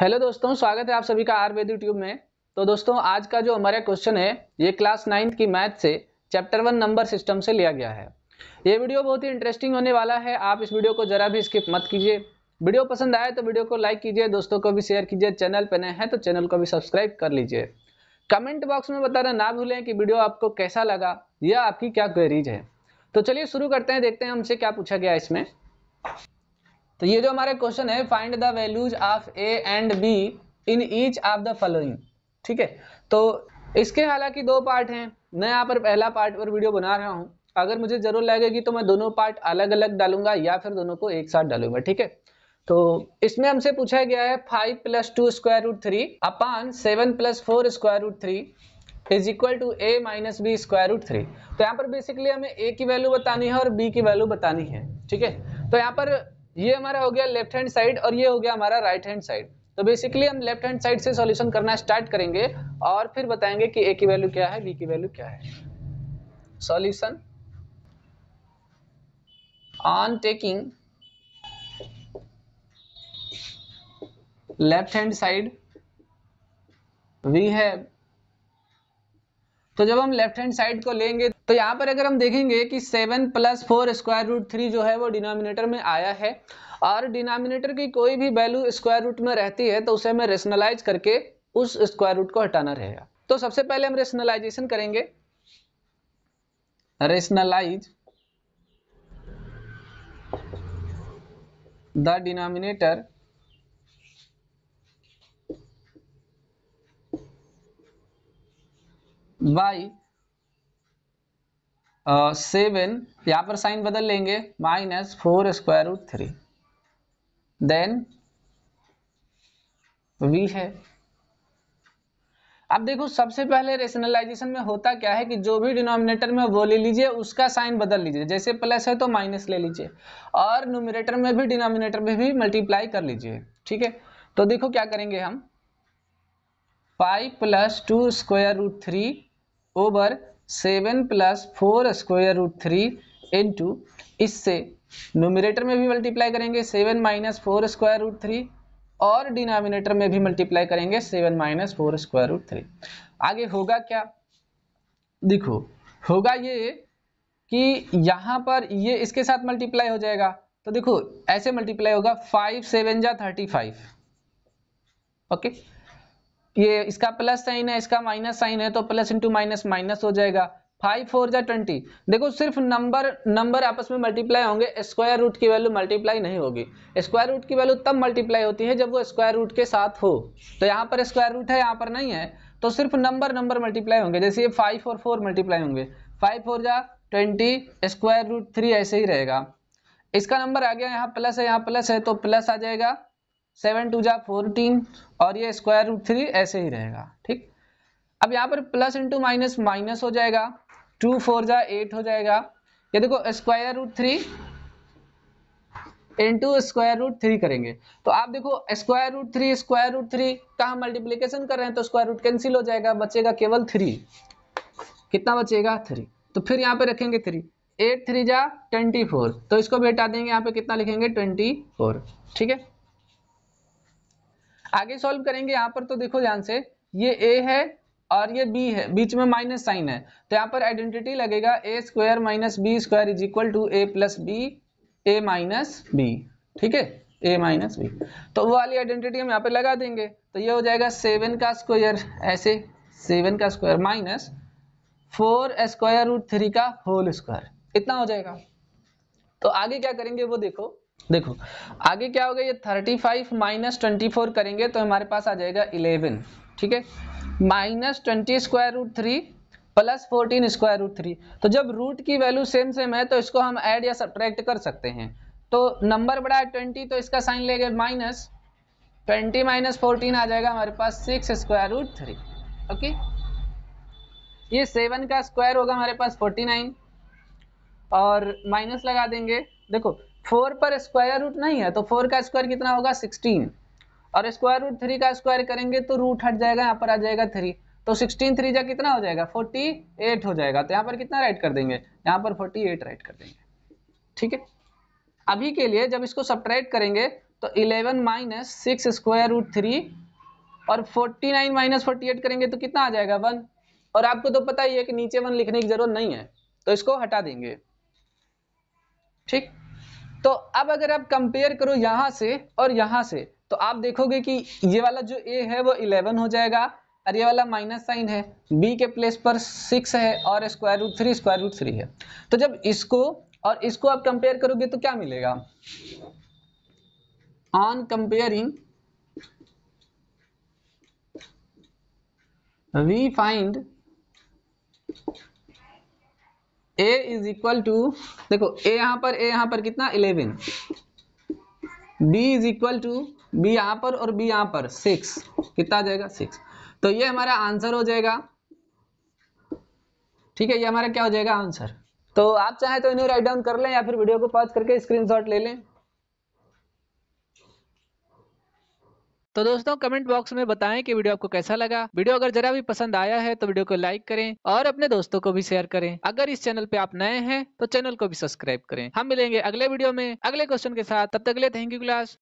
Hello दोस्तों, स्वागत है आप सभी का RVeduTube में। तो दोस्तों, आज का जो हमारा क्वेश्चन है ये क्लास 9th की मैथ से चैप्टर 1 नंबर सिस्टम से लिया गया है। ये वीडियो बहुत ही इंटरेस्टिंग होने वाला है, आप इस वीडियो को जरा भी स्किप मत कीजिए। वीडियो पसंद आए तो वीडियो को लाइक कीजिए, दोस्तों को भी शेयर कीजिए, चैनल पर नए हैं तो चैनल को भी सब्सक्राइब कर लीजिए। कमेंट बॉक्स में बताना ना भूलें कि वीडियो आपको कैसा लगा या आपकी क्या क्वेरीज है। तो चलिए शुरू करते हैं, देखते हैं हमसे क्या पूछा गया इसमें। तो ये जो हमारा क्वेश्चन है, find the values of A and B in each of the following. ठीक है, तो इसके हालांकि दो पार्ट हैं, मैं यहाँ पर पहला पार्ट पर वीडियो बना रहा हूँ। अगर मुझे जरूर लगेगी तो मैं दोनों पार्ट अलग अलग डालूंगा या फिर दोनों को एक साथ डालूंगा। ठीक है, तो इसमें हमसे पूछा गया है 5 + 2 square root 3 upon 7 + 4 square root 3 is equal to a - b square root 3। तो यहाँ पर बेसिकली हमें ए की वैल्यू बतानी है और बी की वैल्यू बतानी है। ठीक है, तो यहाँ पर ये हमारा हो गया लेफ्ट हैंड साइड और ये हो गया हमारा राइट हैंड साइड। तो बेसिकली हम लेफ्ट हैंड साइड से सॉल्यूशन करना स्टार्ट करेंगे और फिर बताएंगे कि ए की वैल्यू क्या है, बी की वैल्यू क्या है। Solution on taking left hand side we have. तो जब हम लेफ्ट हैंड साइड को लेंगे तो यहाँ पर अगर हम देखेंगे कि 7 + 4 स्क्वायर रूट 3 जो है वो डिनोमिनेटर में आया है और डिनोमिनेटर की कोई भी वैल्यू स्क्वायर रूट में रहती है तो उसे हमें रेशनलाइज करके उस स्क्वायर रूट को हटाना रहेगा। तो सबसे पहले हम रेशनलाइजेशन करेंगे। रेशनलाइज द डिनोमिनेटर बाई 7, यहाँ पर साइन बदल लेंगे, -4 स्क्वायर रूट 3। देन वी है। अब देखो, सबसे पहले रेशनलाइजेशन में होता क्या है कि जो भी डिनोमिनेटर में वो ले लीजिए, उसका साइन बदल लीजिए। जैसे प्लस है तो माइनस ले लीजिए और न्यूमिनेटर में भी डिनोमिनेटर में भी मल्टीप्लाई कर लीजिए। ठीक है, तो देखो क्या करेंगे हम, 5 + 2 स्क्वायर रूट 3 ओवर 7 + 4 स्क्वायर रूट 3 इंटू, इससे न्यूमिनेटर में भी मल्टीप्लाई करेंगे 7 - 4 स्क्वायर रूट 3 और डिनोमिनेटर में भी मल्टीप्लाई करेंगे 7 - 4 स्क्वायर रूट 3। आगे होगा क्या, देखो होगा ये कि यहाँ पर ये इसके साथ मल्टीप्लाई हो जाएगा। तो देखो ऐसे मल्टीप्लाई होगा, 5 × 7 = 35। ओके, ये इसका प्लस साइन है, इसका माइनस साइन है, तो प्लस इंटू माइनस माइनस हो जाएगा। 5 × 4 = 20। देखो सिर्फ नंबर आपस में मल्टीप्लाई होंगे, स्क्वायर रूट की वैल्यू मल्टीप्लाई नहीं होगी। स्क्वायर रूट की वैल्यू तब मल्टीप्लाई होती है जब वो स्क्वायर रूट के साथ हो। तो यहाँ पर स्क्वायर रूट है, यहाँ पर नहीं है, तो सिर्फ नंबर मल्टीप्लाई होंगे। जैसे ये 5 और 4 मल्टीप्लाई होंगे, 5 × 4 = 20, स्क्वायर रूट 3 ऐसे ही रहेगा। इसका नंबर आ गया, यहाँ प्लस है, यहाँ प्लस है, तो प्लस आ जाएगा। 7 × 2 = 14 और ये स्क्वायर रूट 3 ऐसे ही रहेगा। ठीक, अब यहाँ पर प्लस इंटू माइनस माइनस हो जाएगा, 2 × 4 = 8 हो जाएगा। ये देखो square root 3 into square root 3 करेंगे। तो आप देखो स्क्वायर रूट 3 का हम मल्टीप्लीकेशन कर रहे हैं तो स्क्वायर रूट कैंसिल हो जाएगा, बचेगा केवल 3। कितना बचेगा, 3। तो फिर यहाँ पे रखेंगे 3, 8 × 3 = 24। तो इसको भी हटा देंगे, यहाँ पे कितना लिखेंगे, 24। ठीक है, आगे सॉल्व करेंगे यहाँ पर। तो देखो ध्यान से, ये a है और ये b है, बीच में माइनस साइन है, तो यहाँ पर आइडेंटिटी लगेगा a² - b² = a + b a - b। ठीक है, a - b, तो वो वाली आइडेंटिटी हम यहाँ पर लगा देंगे। तो ये हो जाएगा 7 का स्क्वायर, ऐसे 7 का स्क्वायर - 4 स्क्वायर रूट 3 का होल स्क्वायर, इतना हो जाएगा। तो आगे क्या करेंगे वो देखो, आगे क्या होगा, ये 35 - 24 करेंगे तो हमारे पास आ जाएगा 11। ठीक है, -20 स्क्वायर रूट 3 + 14 स्क्वायर रूट 3। तो जब रूट की वैल्यू सेम है तो इसको हम ऐड या सब्ट्रैक्ट कर सकते हैं। तो नंबर बड़ा है 20, तो इसका साइन लेंगे माइनस, 20 - 14 आ जाएगा हमारे पास 6 स्क्वायर रूट 3। ओके, ये 7 का स्क्वायर होगा हमारे पास 49 और माइनस लगा देंगे। देखो 4 पर स्क्वायर रूट नहीं है तो 4 का स्क्वायर कितना होगा, 16 और स्क्वायर रूट 3 का स्क्वायर करेंगे तो रूट हट जाएगा, यहाँ पर आ जाएगा 3। तो 16 × 3 कितना हो जाएगा, 48 हो जाएगा। तो यहाँ पर कितना राइट कर देंगे, यहाँ पर 48 राइट कर देंगे। ठीक है, अभी के लिए जब इसको सब्ट्रैक्ट करेंगे तो 11 माइनस 6 स्क्वायर रूट 3 और 49 माइनस 48 करेंगे तो कितना आ जाएगा 1। और आपको तो पता ही है कि नीचे 1 लिखने की जरूरत नहीं है तो इसको हटा देंगे। ठीक, तो अब अगर आप कंपेयर करो यहाँ से और यहाँ से तो आप देखोगे कि ये वाला जो ए है वो 11 हो जाएगा और ये वाला माइनस साइन है, बी के प्लेस पर 6 है और स्क्वायर रूट 3 है। तो जब इसको और इसको आप कंपेयर करोगे तो क्या मिलेगा, on comparing we find a is equal to, देखो a यहाँ पर कितना 11, b is equal to b यहाँ पर और b यहाँ पर 6, कितना आ जाएगा 6। तो ये हमारा आंसर हो जाएगा। ठीक है, ये हमारा क्या हो जाएगा आंसर। तो आप चाहे तो इन्हें राइट डाउन कर लें या फिर वीडियो को पॉज करके स्क्रीनशॉट ले लें। तो दोस्तों कमेंट बॉक्स में बताएं कि वीडियो आपको कैसा लगा। वीडियो अगर जरा भी पसंद आया है तो वीडियो को लाइक करें और अपने दोस्तों को भी शेयर करें। अगर इस चैनल पे आप नए हैं तो चैनल को भी सब्सक्राइब करें। हम मिलेंगे अगले वीडियो में अगले क्वेश्चन के साथ, तब तक के लिए थैंक यू क्लास।